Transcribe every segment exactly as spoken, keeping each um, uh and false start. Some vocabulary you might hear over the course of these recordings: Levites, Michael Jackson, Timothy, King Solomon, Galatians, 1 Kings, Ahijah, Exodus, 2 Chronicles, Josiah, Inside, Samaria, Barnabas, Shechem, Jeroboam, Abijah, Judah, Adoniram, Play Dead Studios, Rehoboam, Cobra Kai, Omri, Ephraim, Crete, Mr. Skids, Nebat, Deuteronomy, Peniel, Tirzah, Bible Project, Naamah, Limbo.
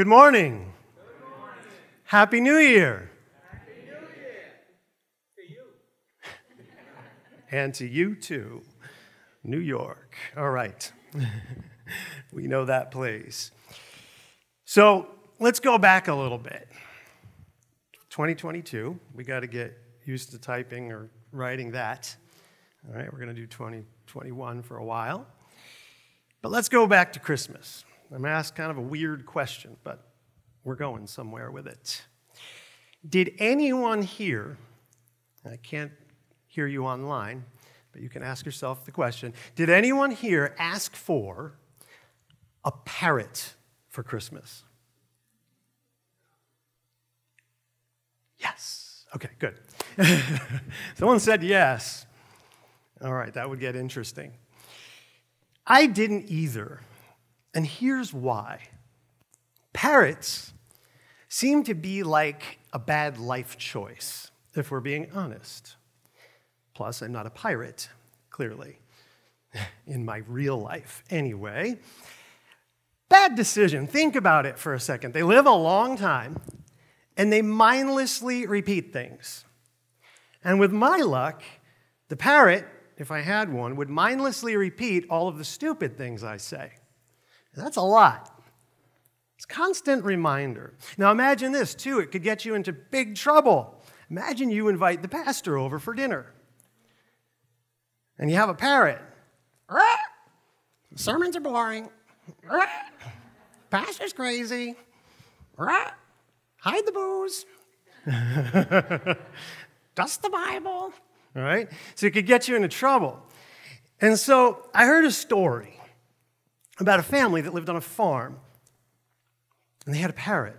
Good morning. Good morning. Happy New Year. Happy New Year to you. And to you too. New York. All right. We know that place. So let's go back a little bit. twenty twenty-two. We got to get used to typing or writing that. All right, we're going to do twenty twenty-one for a while. But let's go back to Christmas. I'm going to ask kind of a weird question, but we're going somewhere with it. Did anyone here, I can't hear you online, but you can ask yourself the question, did anyone here ask for a parrot for Christmas? Yes. Okay, good. Someone said yes. All right, that would get interesting. I didn't either. And here's why. Parrots seem to be like a bad life choice, if we're being honest. Plus, I'm not a pirate, clearly, in my real life anyway. Bad decision. Think about it for a second. They live a long time, and they mindlessly repeat things. And with my luck, the parrot, if I had one, would mindlessly repeat all of the stupid things I say. That's a lot. It's constant reminder. Now imagine this, too. It could get you into big trouble. Imagine you invite the pastor over for dinner. And you have a parrot. Sermons are boring. Pastor's crazy. Hide the booze. Dust the Bible. All right? So it could get you into trouble. And so I heard a story about a family that lived on a farm, and they had a parrot.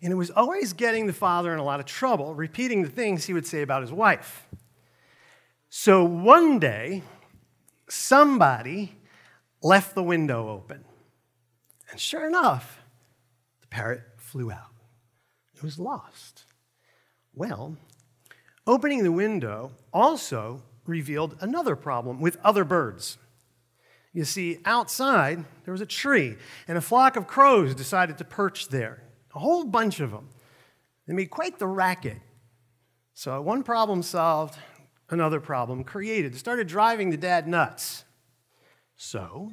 And it was always getting the father in a lot of trouble, repeating the things he would say about his wife. So one day, somebody left the window open. And sure enough, the parrot flew out. It was lost. Well, opening the window also revealed another problem with other birds. You see, outside, there was a tree, and a flock of crows decided to perch there, a whole bunch of them. They made quite the racket. So one problem solved, another problem created. It started driving the dad nuts. So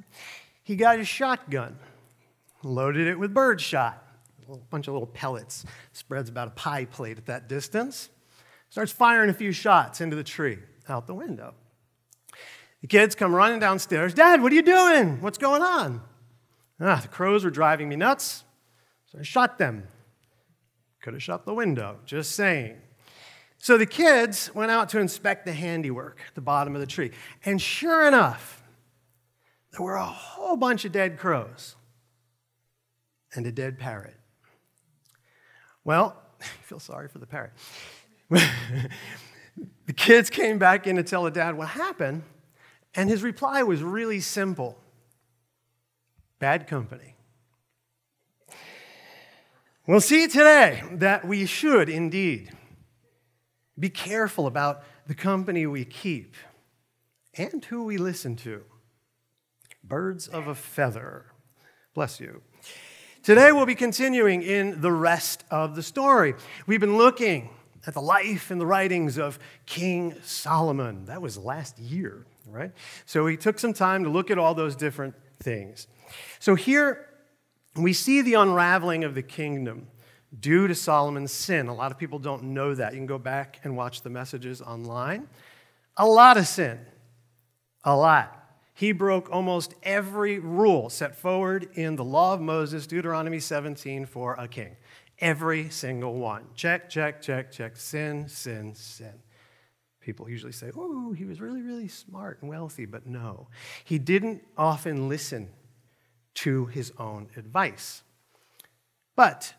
he got his shotgun, loaded it with birdshot, a bunch of little pellets, spreads about a pie plate at that distance, starts firing a few shots into the tree, out the window. The kids come running downstairs. Dad, what are you doing? What's going on? Ah, the crows were driving me nuts, so I shot them. Could have shut the window, just saying. So the kids went out to inspect the handiwork at the bottom of the tree. And sure enough, there were a whole bunch of dead crows and a dead parrot. Well, I feel sorry for the parrot. The kids came back in to tell the dad what happened. And his reply was really simple. Bad company. We'll see today that we should indeed be careful about the company we keep and who we listen to. Birds of a feather. Bless you. Today we'll be continuing in the rest of the story. We've been looking at the life and the writings of King Solomon. That was last year. Right? So we took some time to look at all those different things. So here we see the unraveling of the kingdom due to Solomon's sin. A lot of people don't know that. You can go back and watch the messages online. A lot of sin. A lot. He broke almost every rule set forward in the law of Moses, Deuteronomy seventeen, for a king. Every single one. Check, check, check, check. Sin, sin, sin. People usually say, oh, he was really, really smart and wealthy, but no. He didn't often listen to his own advice. But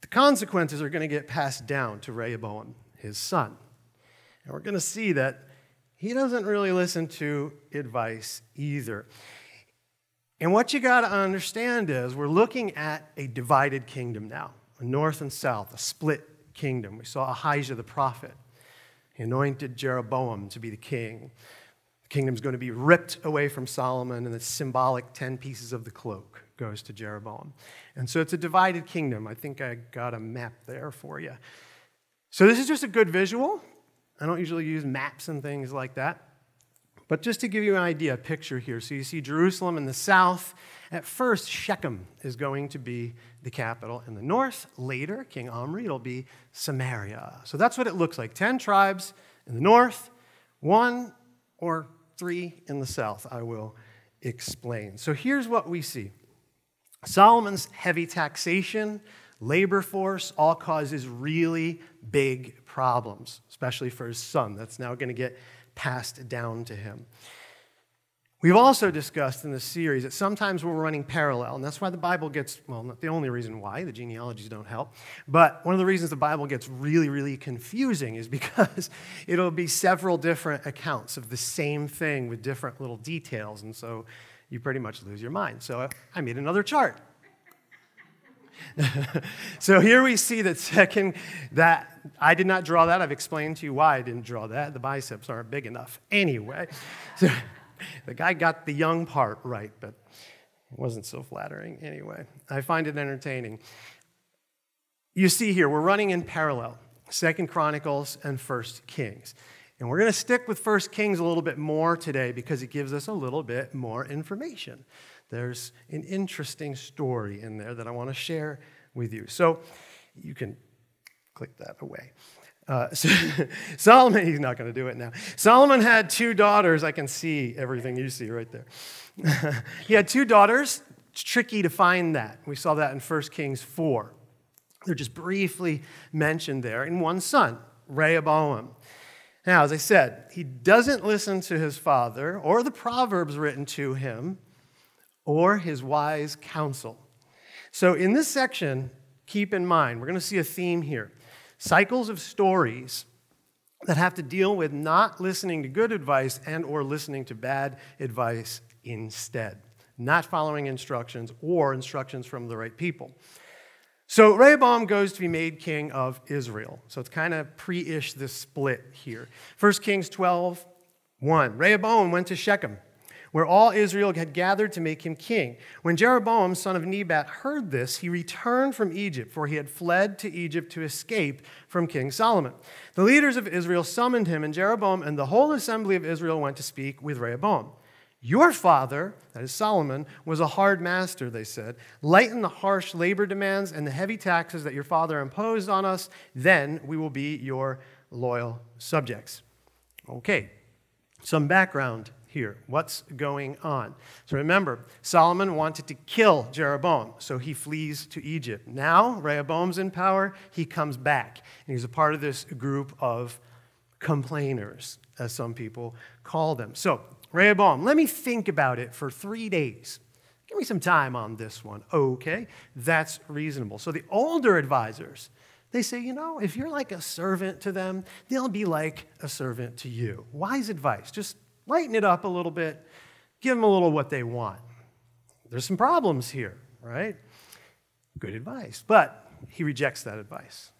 the consequences are going to get passed down to Rehoboam, his son. And we're going to see that he doesn't really listen to advice either. And what you got to understand is we're looking at a divided kingdom now, a north and south, a split kingdom. We saw Ahijah the prophet. He anointed Jeroboam to be the king. The kingdom's going to be ripped away from Solomon in the symbolic ten pieces of the cloak. goes to Jeroboam. And so it's a divided kingdom. I think I got a map there for you. So this is just a good visual. I don't usually use maps and things like that. But just to give you an idea, a picture here. So you see Jerusalem in the south. At first, Shechem is going to be the capital in the north. Later, King Omri, it'll be Samaria. So that's what it looks like. Ten tribes in the north, one or three in the south, I will explain. So here's what we see. Solomon's heavy taxation, labor force, all causes really big problems, especially for his son. That's now going to get passed down to him. We've also discussed in this series that sometimes we're running parallel, and that's why the Bible gets, well, not the only reason why, the genealogies don't help, but one of the reasons the Bible gets really, really confusing is because it'll be several different accounts of the same thing with different little details, and so you pretty much lose your mind. So I made another chart. So here we see that second, that I did not draw that. I've explained to you why I didn't draw that. The biceps aren't big enough. Anyway, so the guy got the young part right, but it wasn't so flattering. Anyway, I find it entertaining. You see here, we're running in parallel, Second Chronicles and First Kings. And we're going to stick with First Kings a little bit more today because it gives us a little bit more information. There's an interesting story in there that I want to share with you. So you can click that away. Uh, so Solomon, he's not going to do it now. Solomon had two daughters. I can see everything you see right there. He had two daughters. It's tricky to find that. We saw that in First Kings four. They're just briefly mentioned there. And one son, Rehoboam. Now, as I said, he doesn't listen to his father or the proverbs written to him, or his wise counsel. So in this section, keep in mind, we're going to see a theme here. Cycles of stories that have to deal with not listening to good advice and or listening to bad advice instead. Not following instructions or instructions from the right people. So Rehoboam goes to be made king of Israel. So it's kind of pre-ish this split here. First Kings twelve, one. Rehoboam went to Shechem, where all Israel had gathered to make him king. When Jeroboam, son of Nebat, heard this, he returned from Egypt, for he had fled to Egypt to escape from King Solomon. The leaders of Israel summoned him, and Jeroboam and the whole assembly of Israel went to speak with Rehoboam. Your father, that is Solomon, was a hard master, they said. Lighten the harsh labor demands and the heavy taxes that your father imposed on us, then we will be your loyal subjects. Okay, some background here. What's going on? So remember, Solomon wanted to kill Jeroboam, so he flees to Egypt. Now, Rehoboam's in power, he comes back, and he's a part of this group of complainers, as some people call them. So, Rehoboam, let me think about it for three days. Give me some time on this one. Okay, that's reasonable. So the older advisors, they say, you know, if you're like a servant to them, they'll be like a servant to you. Wise advice, just lighten it up a little bit, give them a little what they want. There's some problems here, right? Good advice. But he rejects that advice.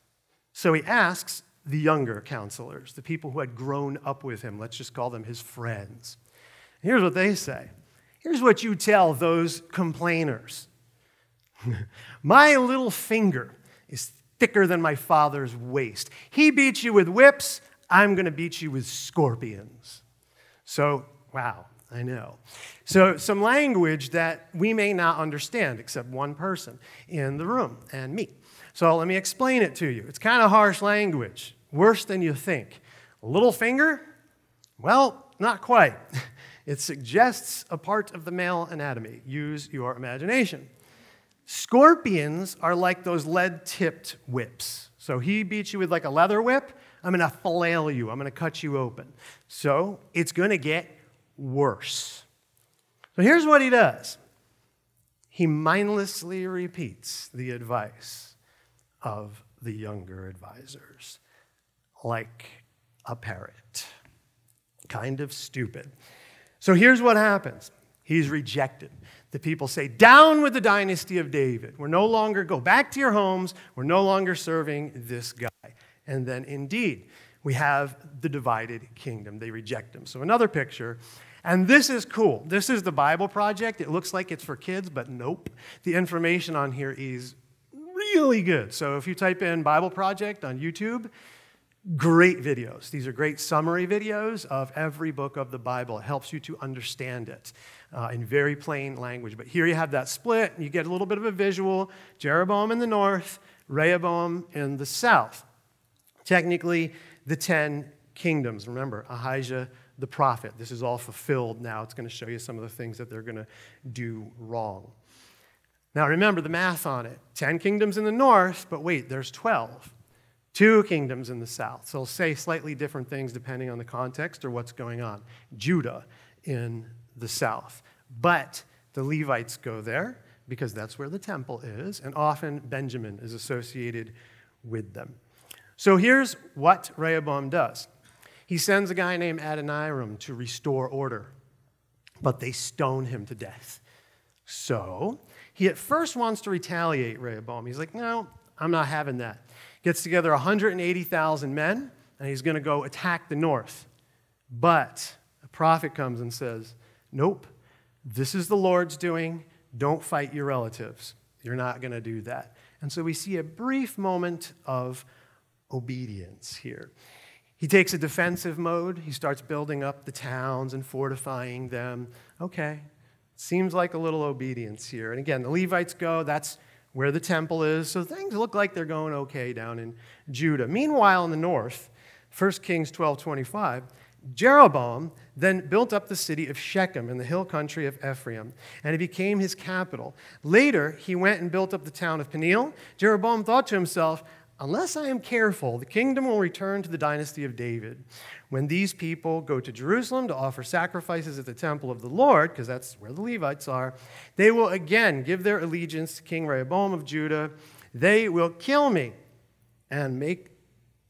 So he asks the younger counselors, the people who had grown up with him, let's just call them his friends. And here's what they say. Here's what you tell those complainers. My little finger is thicker than my father's waist. He beat you with whips. I'm going to beat you with scorpions. So, wow, I know. So some language that we may not understand except one person in the room, and me. So let me explain it to you. It's kind of harsh language, worse than you think. Little finger? Well, not quite. It suggests a part of the male anatomy. Use your imagination. Scorpions are like those lead-tipped whips. So he beats you with like a leather whip. I'm going to flail you. I'm going to cut you open. So it's going to get worse. So here's what he does. He mindlessly repeats the advice of the younger advisors, like a parrot, kind of stupid. So here's what happens. He's rejected. The people say, down with the dynasty of David. We're no longer, go back to your homes. We're no longer serving this guy. And then, indeed, we have the divided kingdom. They reject him. So another picture And this is cool. This is the Bible Project. It looks like it's for kids, but nope. The information on here is really good. So if you type in Bible Project on YouTube, great videos. These are great summary videos of every book of the Bible. It helps you to understand it uh, in very plain language. But here you have that split, and you get a little bit of a visual. Jeroboam in the north, Rehoboam in the south. Technically, the ten kingdoms. Remember, Ahijah the prophet. This is all fulfilled now. It's going to show you some of the things that they're going to do wrong. Now, remember the math on it. Ten kingdoms in the north, but wait, there's twelve. Two kingdoms in the south. So it'll say slightly different things depending on the context or what's going on. Judah in the south. But the Levites go there because that's where the temple is, and often Benjamin is associated with them. So here's what Rehoboam does. He sends a guy named Adoniram to restore order, but they stone him to death. So he at first wants to retaliate, Rehoboam. He's like, no, I'm not having that. Gets together one hundred eighty thousand men, and he's going to go attack the north. But a prophet comes and says, nope, this is the Lord's doing. Don't fight your relatives. You're not going to do that. And so we see a brief moment of obedience here. He takes a defensive mode. He starts building up the towns and fortifying them. Okay, seems like a little obedience here. And again, the Levites go. That's where the temple is. So things look like they're going okay down in Judah. Meanwhile, in the north, First Kings twelve twenty-five, Jeroboam then built up the city of Shechem in the hill country of Ephraim, and it became his capital. Later, he went and built up the town of Peniel. Jeroboam thought to himself, unless I am careful, the kingdom will return to the dynasty of David. When these people go to Jerusalem to offer sacrifices at the temple of the Lord, because that's where the Levites are, they will again give their allegiance to King Rehoboam of Judah. They will kill me and make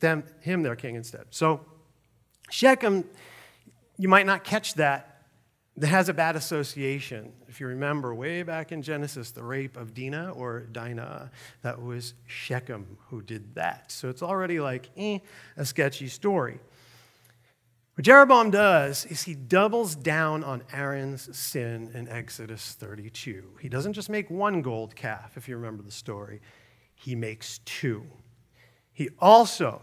them, him their king instead. So Shechem, you might not catch that, that has a bad association. If you remember way back in Genesis, the rape of Dinah or Dinah, that was Shechem who did that. So it's already like eh, a sketchy story. What Jeroboam does is he doubles down on Aaron's sin in Exodus thirty-two. He doesn't just make one gold calf, if you remember the story. He makes two. He also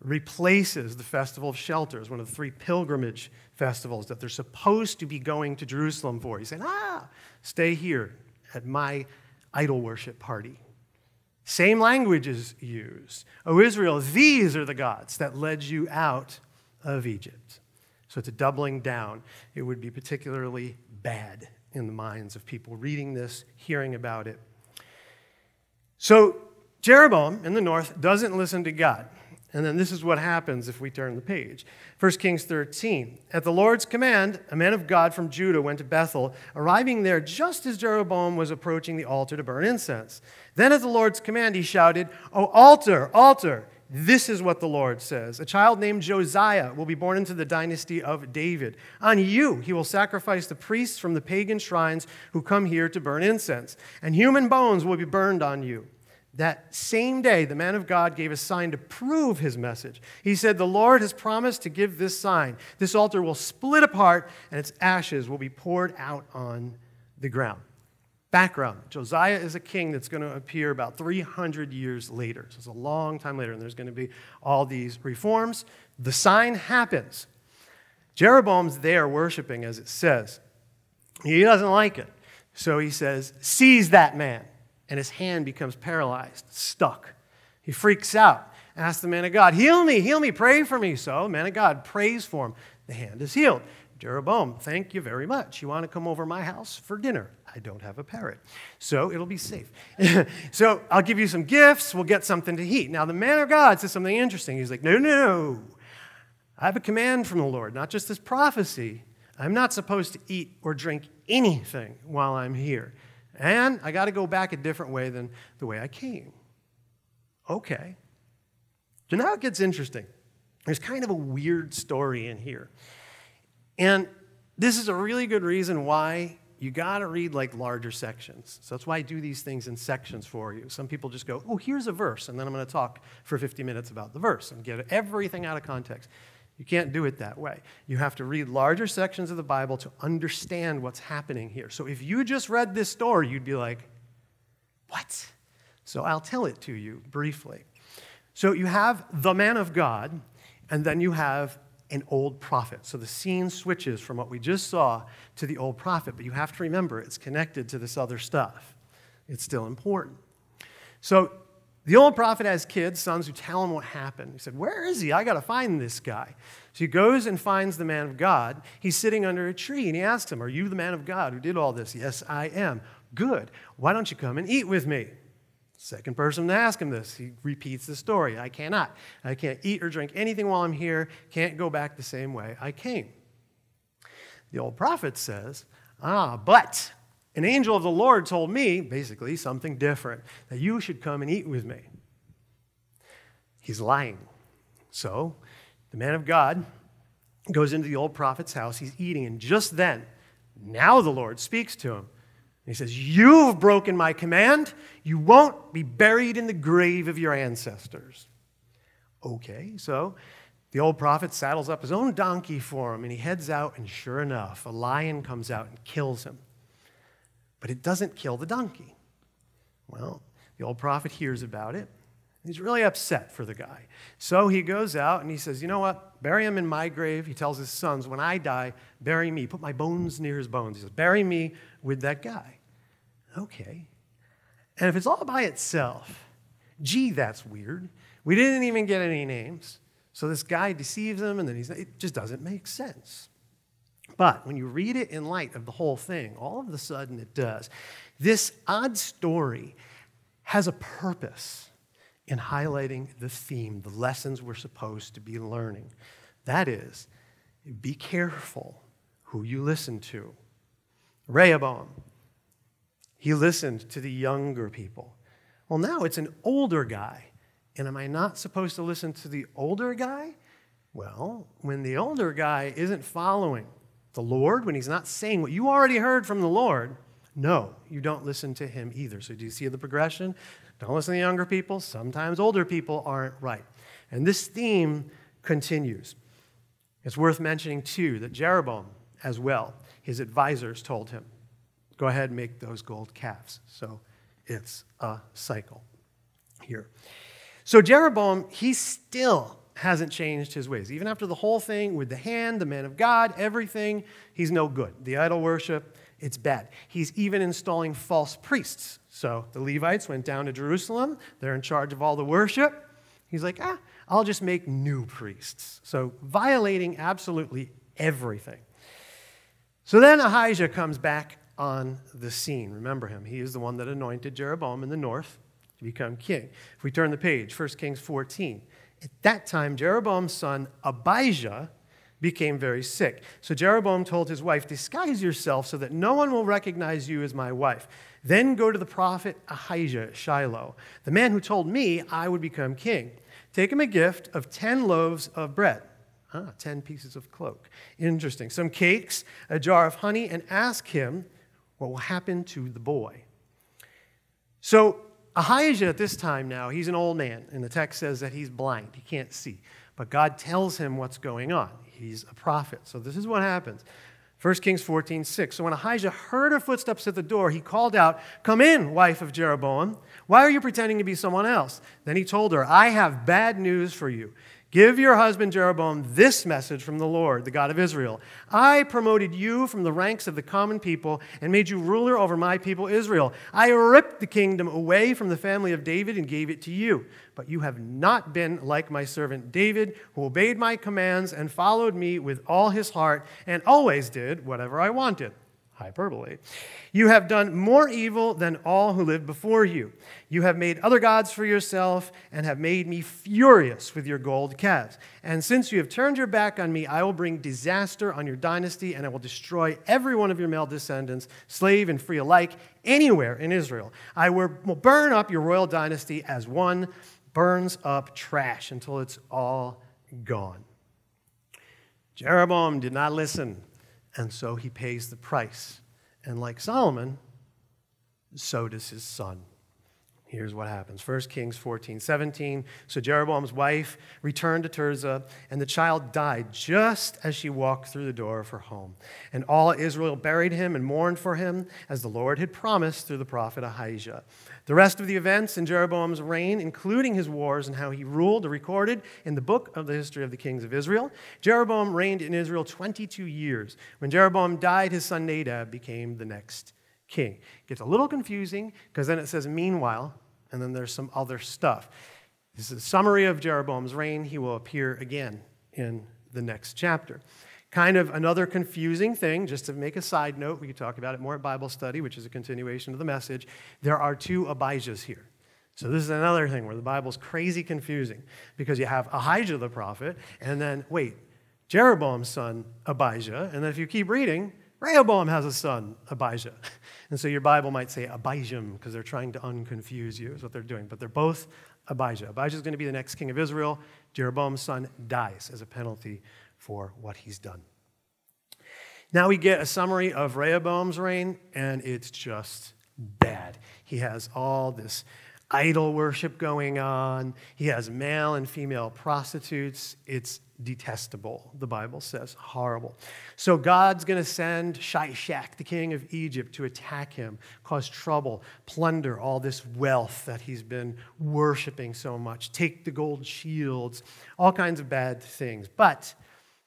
replaces the Festival of Shelters, one of the three pilgrimage festivals that they're supposed to be going to Jerusalem for. He's saying, ah, stay here at my idol worship party. Same language is used. O Israel, these are the gods that led you out of Egypt. So it's a doubling down. It would be particularly bad in the minds of people reading this, hearing about it. So Jeroboam in the north doesn't listen to God. And then this is what happens if we turn the page. First Kings thirteen, at the Lord's command, a man of God from Judah went to Bethel, arriving there just as Jeroboam was approaching the altar to burn incense. Then at the Lord's command, he shouted, "O altar, altar, this is what the Lord says. A child named Josiah will be born into the dynasty of David. On you he will sacrifice the priests from the pagan shrines who come here to burn incense, and human bones will be burned on you." That same day, the man of God gave a sign to prove his message. He said, the Lord has promised to give this sign. This altar will split apart, and its ashes will be poured out on the ground. Background, Josiah is a king that's going to appear about three hundred years later. So it's a long time later, and there's going to be all these reforms. The sign happens. Jeroboam's there worshiping, as it says. He doesn't like it. So he says, seize that man. And his hand becomes paralyzed, stuck. He freaks out, asks the man of God, heal me, heal me, pray for me. So the man of God prays for him. The hand is healed. Jeroboam, thank you very much. You want to come over my house for dinner? I don't have a parrot, so it'll be safe. So I'll give you some gifts. We'll get something to eat. Now, the man of God says something interesting. He's like, no, no, I have a command from the Lord, not just this prophecy. I'm not supposed to eat or drink anything while I'm here. And I got to go back a different way than the way I came. Okay. So now it gets interesting. There's kind of a weird story in here. And this is a really good reason why you got to read like larger sections. So that's why I do these things in sections for you. Some people just go, oh, here's a verse, and then I'm going to talk for fifty minutes about the verse and get everything out of context. You can't do it that way. You have to read larger sections of the Bible to understand what's happening here. So if you just read this story, you'd be like, what? So I'll tell it to you briefly. So you have the man of God, and then you have an old prophet. So the scene switches from what we just saw to the old prophet, but you have to remember it's connected to this other stuff. It's still important. So the old prophet has kids, sons, who tell him what happened. He said, where is he? I got to find this guy. So he goes and finds the man of God. He's sitting under a tree, and he asks him, are you the man of God who did all this? Yes, I am. Good. Why don't you come and eat with me? Second person to ask him this, he repeats the story. I cannot. I can't eat or drink anything while I'm here. Can't go back the same way I came. The old prophet says, ah, but an angel of the Lord told me, basically, something different, that you should come and eat with me. He's lying. So the man of God goes into the old prophet's house. He's eating, and just then, now the Lord speaks to him. He says, you've broken my command. You won't be buried in the grave of your ancestors. Okay, so the old prophet saddles up his own donkey for him, and he heads out, and sure enough, a lion comes out and kills him. But it doesn't kill the donkey. Well, the old prophet hears about it. He's really upset for the guy. So he goes out, and he says, you know what? Bury him in my grave. He tells his sons, when I die, bury me. Put my bones near his bones. He says, bury me with that guy. Okay. And if it's all by itself, gee, that's weird. We didn't even get any names. So this guy deceives him, and then he's, it just doesn't make sense. But when you read it in light of the whole thing, all of a sudden it does. This odd story has a purpose in highlighting the theme, the lessons we're supposed to be learning. That is, be careful who you listen to. Rehoboam, he listened to the younger people. Well, now it's an older guy, and am I not supposed to listen to the older guy? Well, when the older guy isn't following the Lord, when he's not saying what you already heard from the Lord, no, you don't listen to him either. So do you see the progression? Don't listen to younger people. Sometimes older people aren't right. And this theme continues. It's worth mentioning, too, that Jeroboam, as well, his advisors told him, go ahead and make those gold calves. So it's a cycle here. So Jeroboam, he still hasn't changed his ways. Even after the whole thing with the hand, the man of God, everything, he's no good. The idol worship, it's bad. He's even installing false priests. So the Levites went down to Jerusalem. They're in charge of all the worship. He's like, ah, I'll just make new priests. So violating absolutely everything. So then Ahijah comes back on the scene. Remember him. He is the one that anointed Jeroboam in the north to become king. If we turn the page, First Kings fourteen. At that time, Jeroboam's son Abijah became very sick. So Jeroboam told his wife, disguise yourself so that no one will recognize you as my wife. Then go to the prophet Ahijah at Shiloh, the man who told me I would become king. Take him a gift of ten loaves of bread, ah, ten pieces of cloak. Interesting. Some cakes, a jar of honey, and ask him what will happen to the boy. So Ahijah at this time now, he's an old man, and the text says that he's blind. He can't see. But God tells him what's going on. He's a prophet. So this is what happens. First Kings fourteen six. So when Ahijah heard her footsteps at the door, he called out, come in, wife of Jeroboam. Why are you pretending to be someone else? Then he told her, I have bad news for you. Give your husband Jeroboam this message from the Lord, the God of Israel. I promoted you from the ranks of the common people and made you ruler over my people Israel. I ripped the kingdom away from the family of David and gave it to you. But you have not been like my servant David, who obeyed my commands and followed me with all his heart and always did whatever I wanted. Hyperbole. You have done more evil than all who lived before you. You have made other gods for yourself and have made me furious with your gold calves. And since you have turned your back on me, I will bring disaster on your dynasty, and I will destroy every one of your male descendants, slave and free alike, anywhere in Israel. I will burn up your royal dynasty as one burns up trash until it's all gone. Jeroboam did not listen. And so he pays the price. And like Solomon, so does his son. Here's what happens. First Kings fourteen, seventeen. So Jeroboam's wife returned to Tirzah, and the child died just as she walked through the door of her home. And all Israel buried him and mourned for him, as the Lord had promised through the prophet Ahijah. The rest of the events in Jeroboam's reign, including his wars and how he ruled, are recorded in the book of the history of the kings of Israel. Jeroboam reigned in Israel twenty-two years. When Jeroboam died, his son Nadab became the next king. It gets a little confusing, because then it says, meanwhile, and then there's some other stuff. This is a summary of Jeroboam's reign. He will appear again in the next chapter. Kind of another confusing thing, just to make a side note, we could talk about it more at Bible study, which is a continuation of the message. There are two Abijahs here. So this is another thing where the Bible's crazy confusing, because you have Ahijah the prophet, and then, wait, Jeroboam's son, Abijah, and then if you keep reading, Rehoboam has a son, Abijah. And so your Bible might say Abijam, because they're trying to unconfuse you is what they're doing. But they're both Abijah. Abijah is going to be the next king of Israel. Jeroboam's son dies as a penalty for what he's done. Now we get a summary of Rehoboam's reign, and it's just bad. He has all this idol worship going on. He has male and female prostitutes. It's detestable, the Bible says, horrible. So God's going to send Shishak, the king of Egypt, to attack him, cause trouble, plunder all this wealth that he's been worshiping so much, take the gold shields, all kinds of bad things. But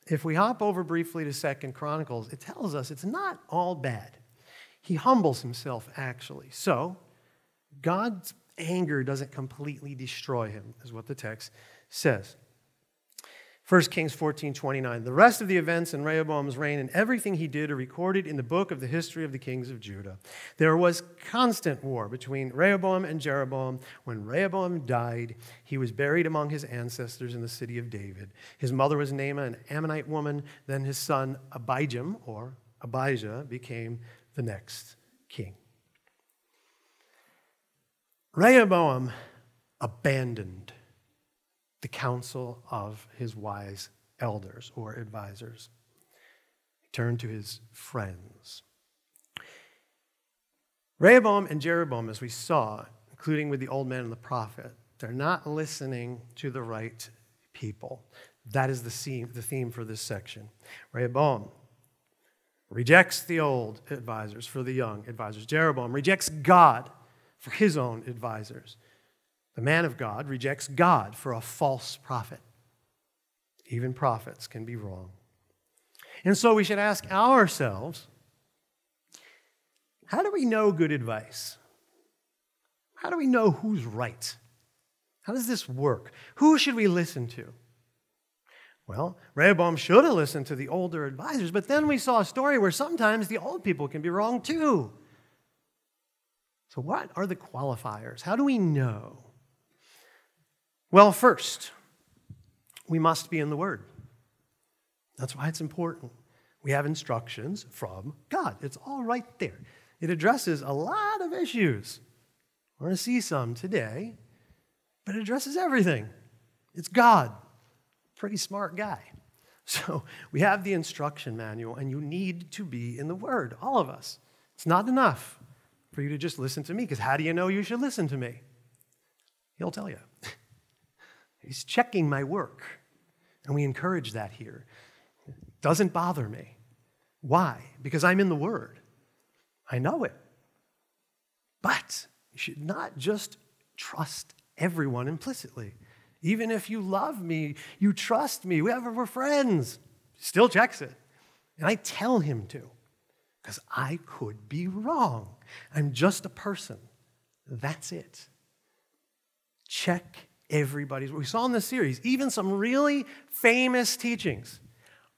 if we hop over briefly to Second Chronicles, it tells us it's not all bad. He humbles himself, actually. So God's anger doesn't completely destroy him, is what the text says. First Kings fourteen, twenty-nine, the rest of the events in Rehoboam's reign and everything he did are recorded in the book of the history of the kings of Judah. There was constant war between Rehoboam and Jeroboam. When Rehoboam died, he was buried among his ancestors in the city of David. His mother was Naamah, an Ammonite woman. Then his son Abijam, or Abijah, became the next king. Rehoboam abandoned the counsel of his wise elders or advisors. He turned to his friends. Rehoboam and Jeroboam, as we saw, including with the old man and the prophet, they're not listening to the right people. That is the theme, the theme for this section. Rehoboam rejects the old advisors for the young advisors. Jeroboam rejects God for his own advisors. The man of God rejects God for a false prophet. Even prophets can be wrong. And so we should ask ourselves, how do we know good advice? How do we know who's right? How does this work? Who should we listen to? Well, Rehoboam should have listened to the older advisors, but then we saw a story where sometimes the old people can be wrong too. So what are the qualifiers? How do we know? Well, first, we must be in the Word. That's why it's important. We have instructions from God. It's all right there. It addresses a lot of issues. We're going to see some today, but it addresses everything. It's God. Pretty smart guy. So we have the instruction manual, and you need to be in the Word, all of us. It's not enough for you to just listen to me, because how do you know you should listen to me? He'll tell you. He's checking my work, and we encourage that here. It doesn't bother me. Why? Because I'm in the Word. I know it. But you should not just trust everyone implicitly. Even if you love me, you trust me, we're friends, he still checks it. And I tell him to, because I could be wrong. I'm just a person. That's it. Check everybody's. We saw in this series, even some really famous teachings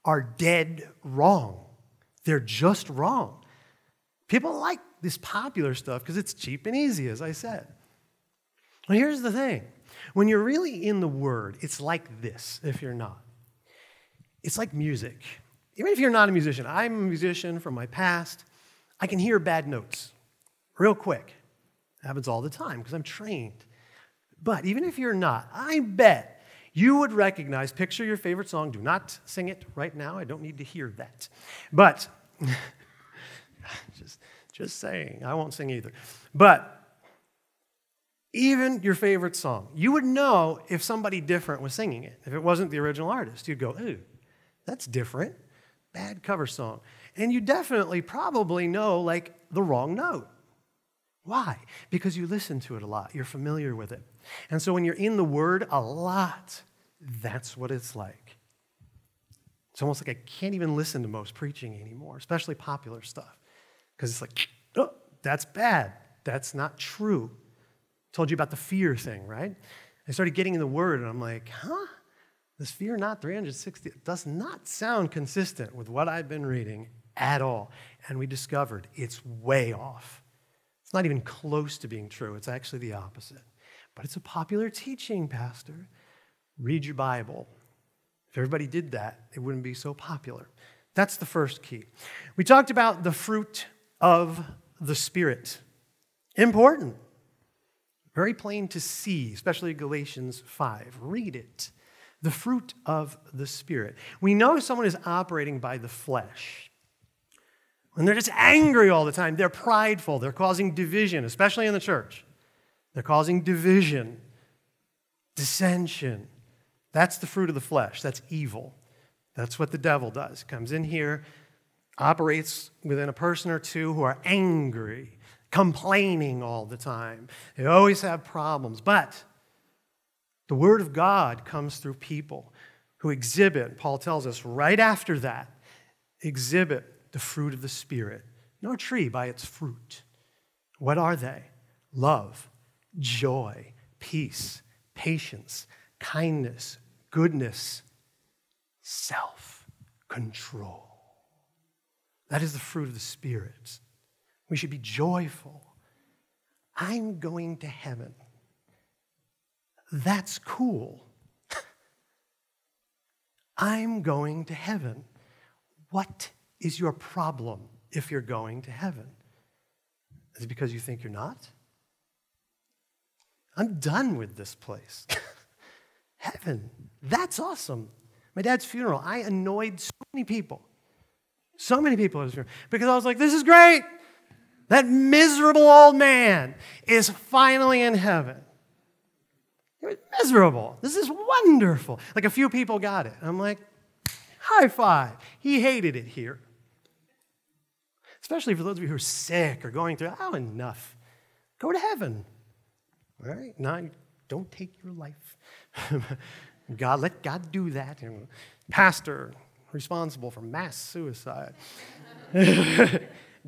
are dead wrong. They're just wrong. People like this popular stuff because it's cheap and easy, as I said. Well, here's the thing. When you're really in the Word, it's like this if you're not. It's like music. Even if you're not a musician, I'm a musician from my past. I can hear bad notes real quick. It happens all the time because I'm trained. But even if you're not, I bet you would recognize, picture your favorite song. Do not sing it right now. I don't need to hear that. But, just, just saying, I won't sing either. But Even your favorite song. You would know if somebody different was singing it. If it wasn't the original artist, you'd go, ooh, that's different. Bad cover song. And you definitely probably know, like, the wrong note. Why? Because you listen to it a lot. You're familiar with it. And so when you're in the Word a lot, that's what it's like. It's almost like I can't even listen to most preaching anymore, especially popular stuff, because it's like, oh, that's bad. That's not true. Told you about the fear thing, right? I started getting in the Word, and I'm like, huh? This fear not three hundred sixty does not sound consistent with what I've been reading at all. And we discovered it's way off. It's not even close to being true. It's actually the opposite. But it's a popular teaching, Pastor. Read your Bible. If everybody did that, it wouldn't be so popular. That's the first key. We talked about the fruit of the Spirit. Important. Very plain to see, especially Galatians five. Read it. The fruit of the Spirit. We know someone is operating by the flesh. When they're just angry all the time, they're prideful, they're causing division, especially in the church. They're causing division, dissension. That's the fruit of the flesh. That's evil. That's what the devil does. Comes in here, operates within a person or two who are angry, complaining all the time. They always have problems. But the Word of God comes through people who exhibit, Paul tells us right after that, exhibit the fruit of the Spirit. No tree by its fruit. What are they? Love, joy, peace, patience, kindness, goodness, self-control. That is the fruit of the Spirit. We should be joyful. I'm going to heaven. That's cool. I'm going to heaven. What is your problem if you're going to heaven? Is it because you think you're not? I'm done with this place. Heaven, that's awesome. My dad's funeral, I annoyed so many people. So many people at his funeral. Because I was like, this is great. That miserable old man is finally in heaven. He was miserable. This is wonderful. Like a few people got it. I'm like, high five. He hated it here. Especially for those of you who are sick or going through, oh, enough. Go to heaven. All right? Now, don't take your life. God, let God do that. Pastor, responsible for mass suicide.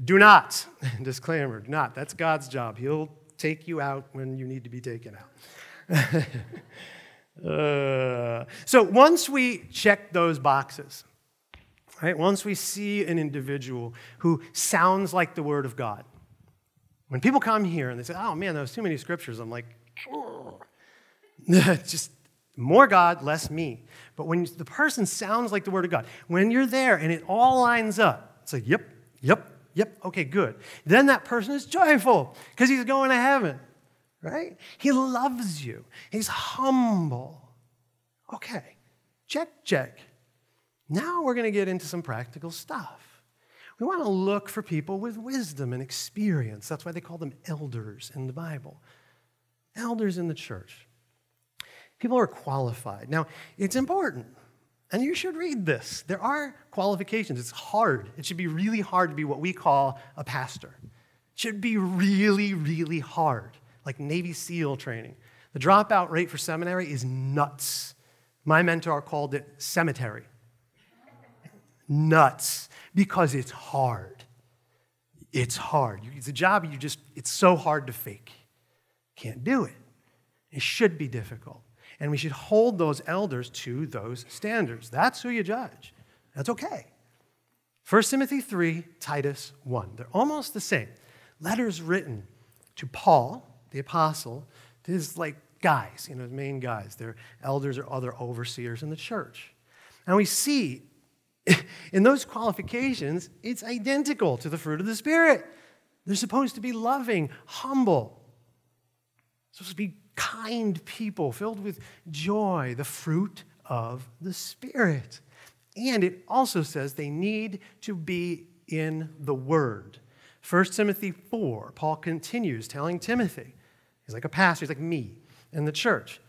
Do not, disclaimer, do not. That's God's job. He'll take you out when you need to be taken out. uh, so once we check those boxes, right? Once we see an individual who sounds like the Word of God, when people come here and they say, oh man, there's too many scriptures, I'm like, just more God, less me. But when the person sounds like the Word of God, when you're there and it all lines up, it's like, yep, yep, Yep, okay, good. Then that person is joyful because he's going to heaven, right? He loves you. He's humble. Okay, check, check. Now we're going to get into some practical stuff. We want to look for people with wisdom and experience. That's why they call them elders in the Bible. Elders in the church. People who are qualified. Now, it's important. And you should read this. There are qualifications. It's hard. It should be really hard to be what we call a pastor. It should be really, really hard, like Navy SEAL training. The dropout rate for seminary is nuts. My mentor called it cemetery. Nuts, because it's hard. It's hard. It's a job you just, it's so hard to fake. Can't do it. It should be difficult. And we should hold those elders to those standards. That's who you judge. That's okay. First Timothy three, Titus one. They're almost the same. Letters written to Paul, the apostle, to his like guys, you know, his main guys. They're elders or other overseers in the church. And we see in those qualifications, it's identical to the fruit of the Spirit. They're supposed to be loving, humble. They're supposed to be kind people, filled with joy, the fruit of the Spirit. And it also says they need to be in the Word. First Timothy four, Paul continues telling Timothy, He's like a pastor. He's like me and the church.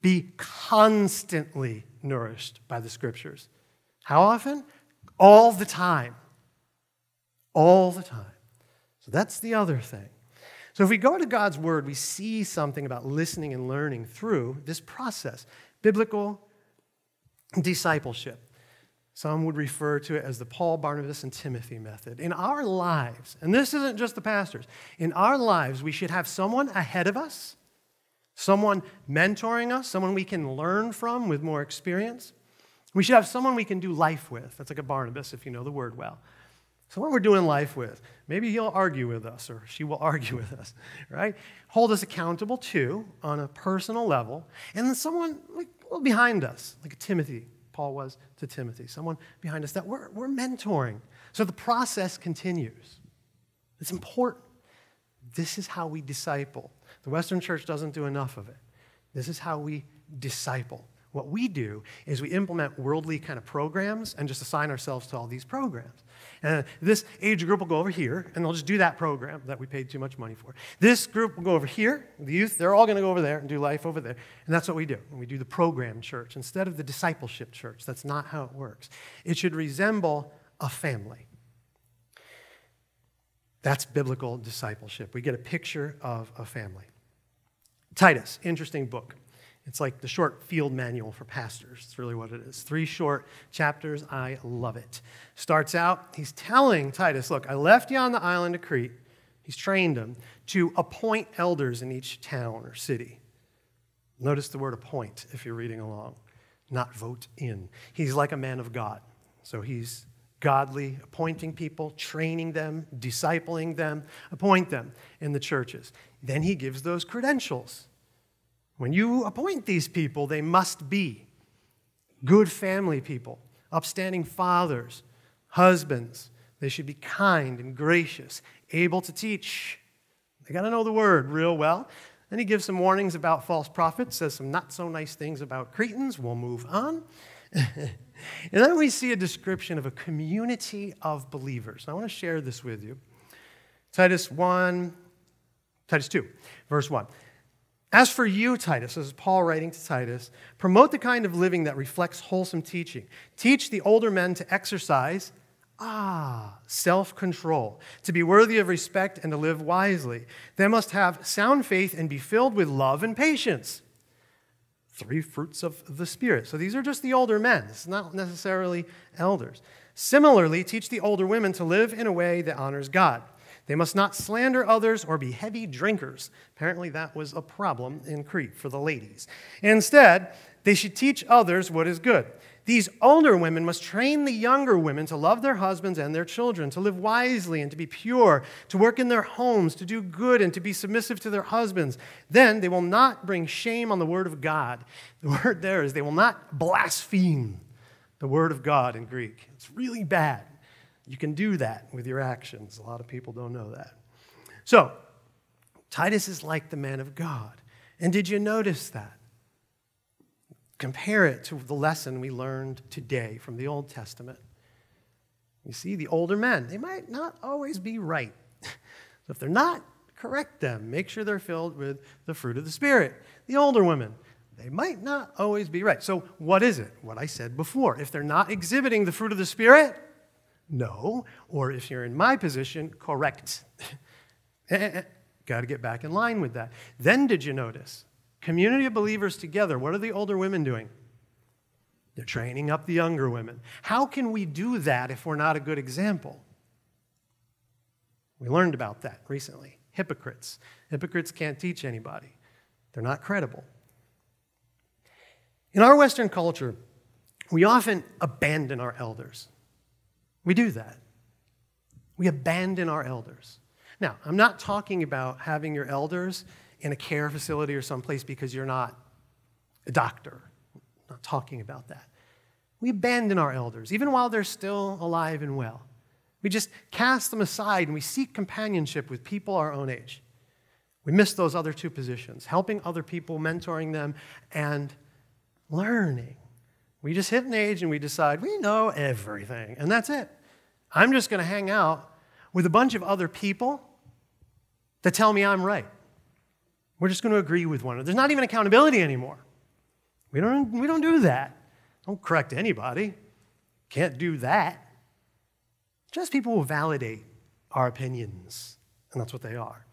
Be constantly nourished by the Scriptures. How often? All the time. All the time. So that's the other thing. So if we go to God's Word, we see something about listening and learning through this process. Biblical discipleship. Some would refer to it as the Paul, Barnabas, and Timothy method. In our lives, and this isn't just the pastors, in our lives we should have someone ahead of us, someone mentoring us, someone we can learn from with more experience. We should have someone we can do life with. That's like a Barnabas, if you know the word well. Someone we're doing life with. Maybe he'll argue with us or she will argue with us, right? Hold us accountable to on a personal level. And then someone like, well, behind us, like Timothy, Paul was to Timothy. Someone behind us that we're, we're mentoring. So the process continues. It's important. This is how we disciple. The Western church doesn't do enough of it. This is how we disciple. What we do is we implement worldly kind of programs and just assign ourselves to all these programs. And this age group will go over here, and they'll just do that program that we paid too much money for. This group will go over here. The youth, they're all going to go over there and do life over there. And that's what we do. And we do the program church instead of the discipleship church. That's not how it works. It should resemble a family. That's biblical discipleship. We get a picture of a family. Titus, interesting book. It's like the short field manual for pastors. It's really what it is. Three short chapters. I love it. Starts out, he's telling Titus, look, I left you on the island of Crete. He's trained him to appoint elders in each town or city. Notice the word appoint if you're reading along, not vote in. He's like a man of God. So he's godly, appointing people, training them, discipling them, appoint them in the churches. Then he gives those credentials. When you appoint these people, they must be good family people, upstanding fathers, husbands. They should be kind and gracious, able to teach. They got to know the word real well. Then he gives some warnings about false prophets, says some not so nice things about Cretans. We'll move on. And then we see a description of a community of believers. I want to share this with you. Titus two, verse one. As for you, Titus, this is Paul writing to Titus, promote the kind of living that reflects wholesome teaching. Teach the older men to exercise, ah, self-control, to be worthy of respect and to live wisely. They must have sound faith and be filled with love and patience. Three fruits of the Spirit. So these are just the older men. It's not necessarily elders. Similarly, teach the older women to live in a way that honors God. They must not slander others or be heavy drinkers. Apparently that was a problem in Crete for the ladies. Instead, they should teach others what is good. These older women must train the younger women to love their husbands and their children, to live wisely and to be pure, to work in their homes, to do good and to be submissive to their husbands. Then they will not bring shame on the word of God. The word there is they will not blaspheme the word of God in Greek. It's really bad. You can do that with your actions. A lot of people don't know that. So, Titus is like the man of God. And did you notice that? Compare it to the lesson we learned today from the Old Testament. You see, the older men, they might not always be right. So if they're not, correct them. Make sure they're filled with the fruit of the Spirit. The older women, they might not always be right. So what is it? What I said before. If they're not exhibiting the fruit of the Spirit, no, or if you're in my position, correct. Got to get back in line with that. Then did you notice? Community of believers together, what are the older women doing? They're training up the younger women. How can we do that if we're not a good example? We learned about that recently. Hypocrites. Hypocrites can't teach anybody. They're not credible. In our Western culture, we often abandon our elders. We do that. We abandon our elders. Now, I'm not talking about having your elders in a care facility or someplace because you're not a doctor. I'm not talking about that. We abandon our elders, even while they're still alive and well. We just cast them aside and we seek companionship with people our own age. We miss those other two positions, helping other people, mentoring them, and learning. We just hit an age and we decide we know everything, and that's it. I'm just going to hang out with a bunch of other people that tell me I'm right. We're just going to agree with one another. There's not even accountability anymore. We don't, we don't do that. Don't correct anybody. Can't do that. Just people will validate our opinions, and that's what they are,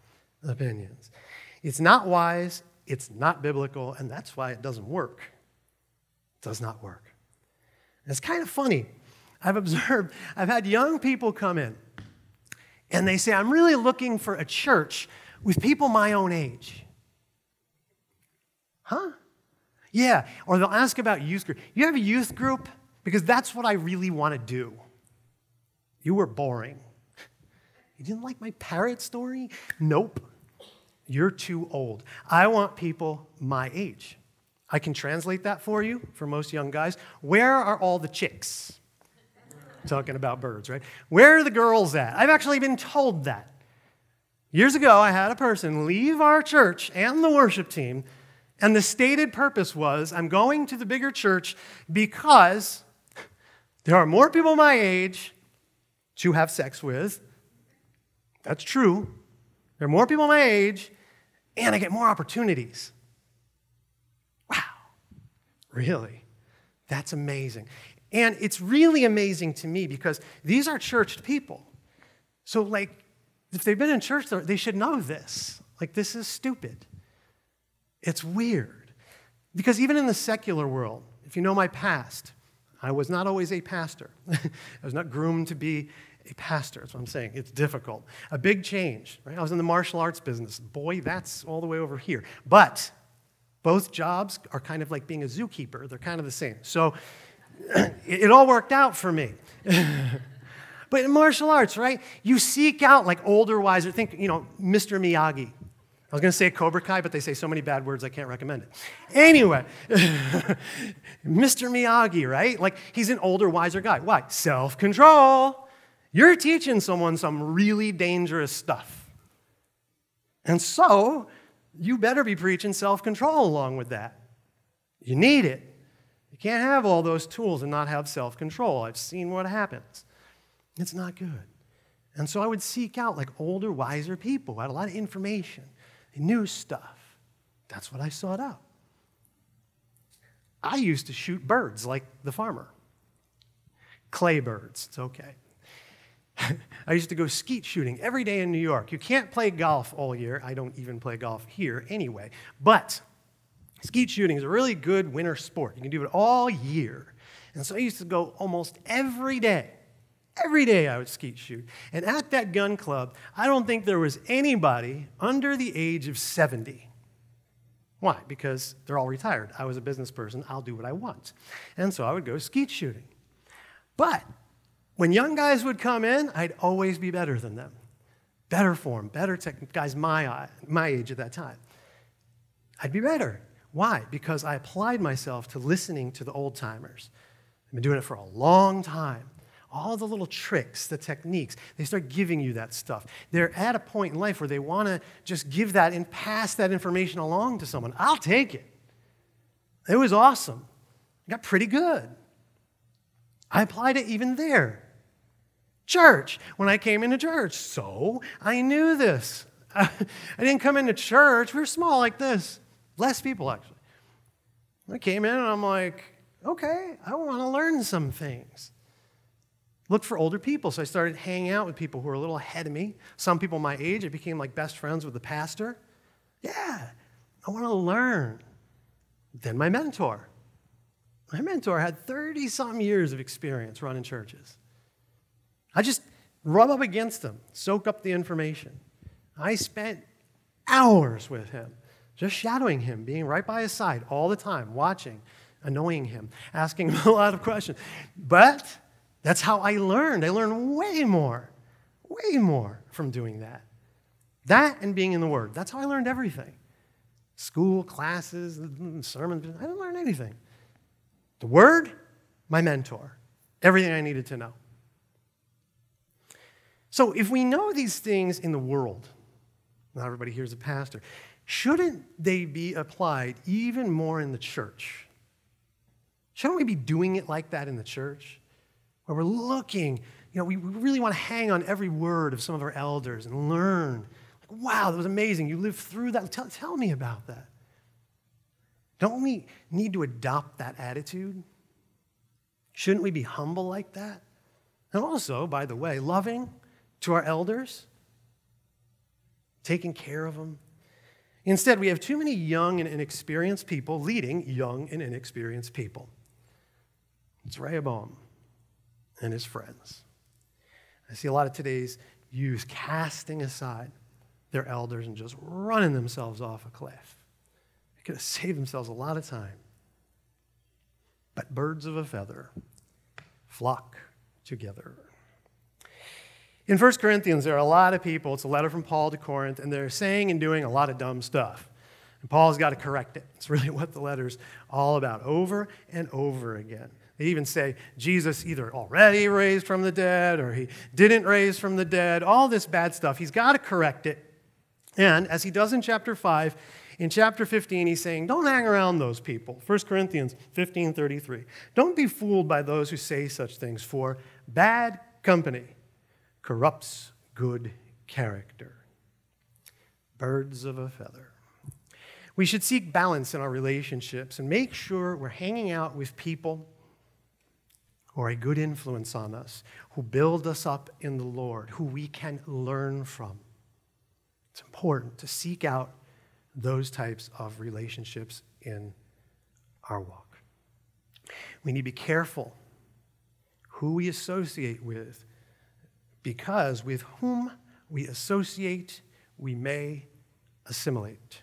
opinions. It's not wise, it's not biblical, and that's why it doesn't work. It does not work. And it's kind of funny. I've observed, I've had young people come in, and they say, I'm really looking for a church with people my own age. Huh? Yeah, or they'll ask about youth group. You have a youth group? Because that's what I really want to do. You were boring. You didn't like my parrot story? Nope. You're too old. I want people my age. I can translate that for you, for most young guys. Where are all the chicks? Talking about birds, right? Where are the girls at? I've actually been told that. Years ago, I had a person leave our church and the worship team. And the stated purpose was, I'm going to the bigger church because there are more people my age to have sex with. That's true. There are more people my age, and I get more opportunities. Wow. Really? That's amazing. And it's really amazing to me because these are churched people. So, like, if they've been in church, they should know this. Like, this is stupid. It's weird, because even in the secular world, if you know my past, I was not always a pastor. I was not groomed to be a pastor. That's what I'm saying. It's difficult. A big change, right? I was in the martial arts business. Boy, that's all the way over here. But both jobs are kind of like being a zookeeper. They're kind of the same. So it all worked out for me. But in martial arts, right, you seek out like older, wiser, think, you know, Mister Miyagi. I was going to say Cobra Kai, but they say so many bad words I can't recommend it. Anyway, Mister Miyagi, right? Like, he's an older, wiser guy. Why? Self-control. You're teaching someone some really dangerous stuff. And so, you better be preaching self-control along with that. You need it. You can't have all those tools and not have self-control. I've seen what happens. It's not good. And so I would seek out, like, older, wiser people who had a lot of information. New stuff. That's what I sought out. I used to shoot birds like the farmer. Clay birds, it's okay. I used to go skeet shooting every day in New York. You can't play golf all year. I don't even play golf here anyway. But skeet shooting is a really good winter sport. You can do it all year. And so I used to go almost every day. Every day I would skeet shoot. And at that gun club, I don't think there was anybody under the age of seventy. Why? Because they're all retired. I was a business person. I'll do what I want. And so I would go skeet shooting. But when young guys would come in, I'd always be better than them. Better form, better technique. Guys my, my age at that time. I'd be better. Why? Because I applied myself to listening to the old timers. I've been doing it for a long time. All the little tricks, the techniques, they start giving you that stuff. They're at a point in life where they want to just give that and pass that information along to someone. I'll take it. It was awesome. I got pretty good. I applied it even there. Church, when I came into church. So I knew this. I didn't come into church. We were small like this. Less people, actually. I came in and I'm like, okay, I want to learn some things. Look for older people. So I started hanging out with people who were a little ahead of me. Some people my age, I became like best friends with the pastor. Yeah, I want to learn. Then my mentor. My mentor had thirty-some years of experience running churches. I just rub up against him, soak up the information. I spent hours with him, just shadowing him, being right by his side all the time, watching, annoying him, asking him a lot of questions. But that's how I learned. I learned way more, way more from doing that. That and being in the Word. That's how I learned everything. School, classes, sermons. I didn't learn anything. The Word, my mentor. Everything I needed to know. So if we know these things in the world, not everybody here is a pastor, shouldn't they be applied even more in the church? Shouldn't we be doing it like that in the church? Where we're looking, you know, we really want to hang on every word of some of our elders and learn. Like, wow, that was amazing. You lived through that. Tell, tell me about that. Don't we need to adopt that attitude? Shouldn't we be humble like that? And also, by the way, loving to our elders, taking care of them. Instead, we have too many young and inexperienced people leading young and inexperienced people. It's Rehoboam and his friends. I see a lot of today's youth casting aside their elders and just running themselves off a cliff. They could have saved themselves a lot of time. But birds of a feather flock together. In First Corinthians, there are a lot of people. It's a letter from Paul to Corinth, and they're saying and doing a lot of dumb stuff. And Paul's got to correct it. It's really what the letter's all about, over and over again. They even say Jesus either already raised from the dead or he didn't raise from the dead. All this bad stuff. He's got to correct it. And as he does in chapter five, in chapter fifteen, he's saying, don't hang around ththose people. First Corinthians fifteen thirty-three. Don't be fooled by those who say such things, for bad company corrupts good character. Birds of a feather. We should seek balance in our relationships and make sure we're hanging out with people who are a good influence on us, who build us up in the Lord, who we can learn from. It's important to seek out those types of relationships in our walk. We need to be careful who we associate with, because with whom we associate, we may assimilate.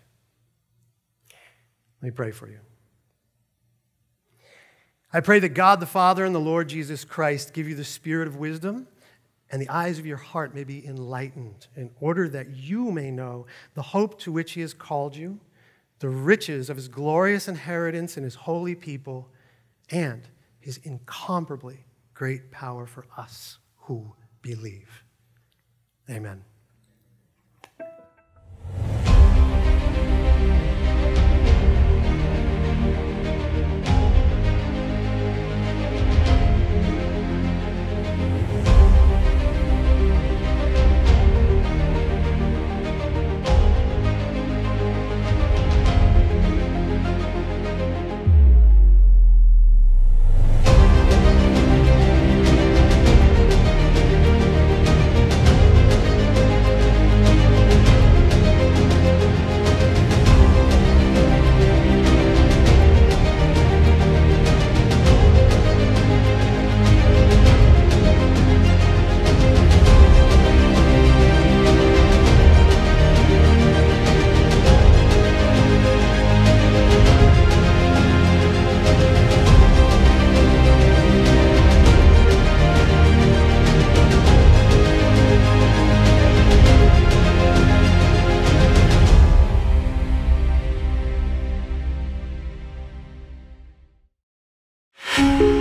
Let me pray for you. I pray that God the Father and the Lord Jesus Christ give you the spirit of wisdom, and the eyes of your heart may be enlightened, in order that you may know the hope to which he has called you, the riches of his glorious inheritance in his holy people, and his incomparably great power for us who believe. Amen. Thank you.